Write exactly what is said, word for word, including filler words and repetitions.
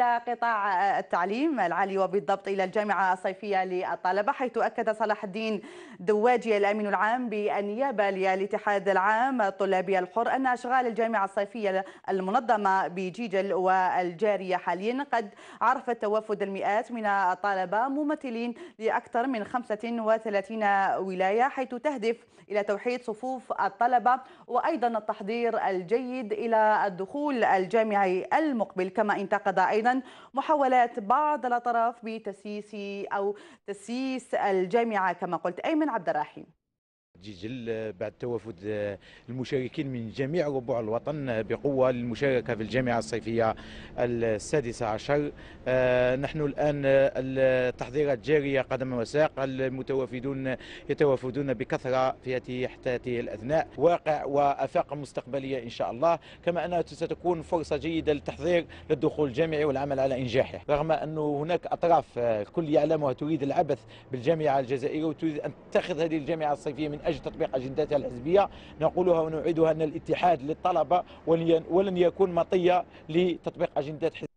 إلى قطاع التعليم العالي وبالضبط إلى الجامعة الصيفية للطلبة، حيث أكد صلاح الدين دواجي الأمين العام بالنيابة للإتحاد العام الطلابي الحر أن أشغال الجامعة الصيفية المنظمة بجيجل والجارية حاليا قد عرفت توافد المئات من الطلبة ممثلين لأكثر من خمسة وثلاثين ولاية، حيث تهدف إلى توحيد صفوف الطلبة وأيضا التحضير الجيد إلى الدخول الجامعي المقبل. كما انتقد أيضا أيضا محاولات بعض الأطراف بتسييس أو تسييس الجامعة. كما قلت ايمن عبد الرحيم، جيجل بعد توافد المشاركين من جميع ربوع الوطن بقوة للمشاركة في الجامعة الصيفية السادسة عشر. نحن الآن التحضيرات جارية قدم وساق، المتوافدون يتوافدون بكثرة في هذه حتى هذه الأثناء، واقع وآفاق مستقبلية إن شاء الله، كما أنها ستكون فرصة جيدة للتحضير للدخول الجامعي والعمل على إنجاحه، رغم أن هناك أطراف كل يعلمها تريد العبث بالجامعة الجزائرية وتريد أن تتخذ هذه الجامعة الصيفية من أجل تطبيق أجنداتها الحزبية. نقولها ونعيدها أن الاتحاد للطلبة ولن يكون مطية لتطبيق أجندات حزبية.